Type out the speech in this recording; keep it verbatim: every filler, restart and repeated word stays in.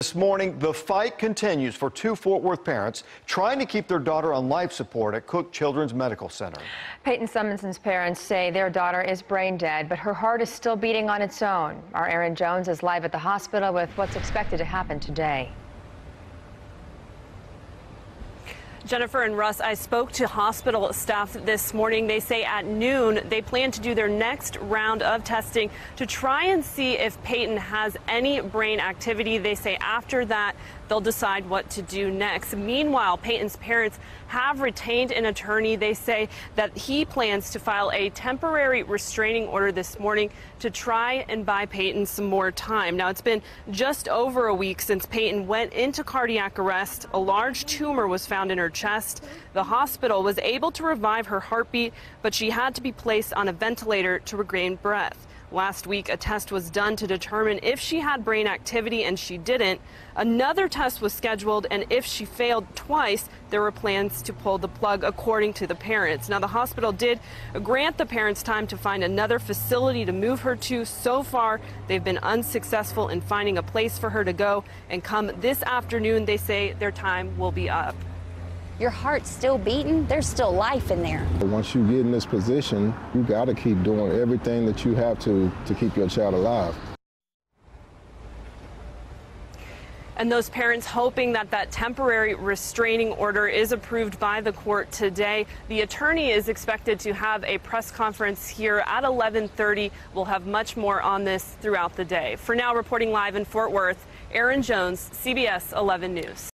This morning, the fight continues for two Fort Worth parents trying to keep their daughter on life support at Cook Children's Medical Center. Payton Summons' parents say their daughter is brain dead, but her heart is still beating on its own. Our Aaron Jones is live at the hospital with what's expected to happen today. Jennifer and Russ, I spoke to hospital staff this morning. They say at noon they plan to do their next round of testing to try and see if Payton has any brain activity. They say after that, they'll decide what to do next. Meanwhile, Payton's parents have retained an attorney. They say that he plans to file a temporary restraining order this morning to try and buy Payton some more time. Now, it's been just over a week since Payton went into cardiac arrest. A large tumor was found in her chest. The hospital was able to revive her heartbeat, but she had to be placed on a ventilator to regain breath. Last week, a test was done to determine if she had brain activity, and she didn't. Another test was scheduled, and if she failed twice, there were plans to pull the plug, according to the parents. Now, the hospital did grant the parents time to find another facility to move her to. So far, they've been unsuccessful in finding a place for her to go, and come this afternoon, they say their time will be up. Your heart's still beating, there's still life in there. Once you get in this position, you gotta keep doing everything that you have to to keep your child alive. And those parents hoping that that temporary restraining order is approved by the court today. The attorney is expected to have a press conference here at eleven thirty. We'll have much more on this throughout the day. For now, reporting live in Fort Worth, Aaron Jones, C B S eleven News.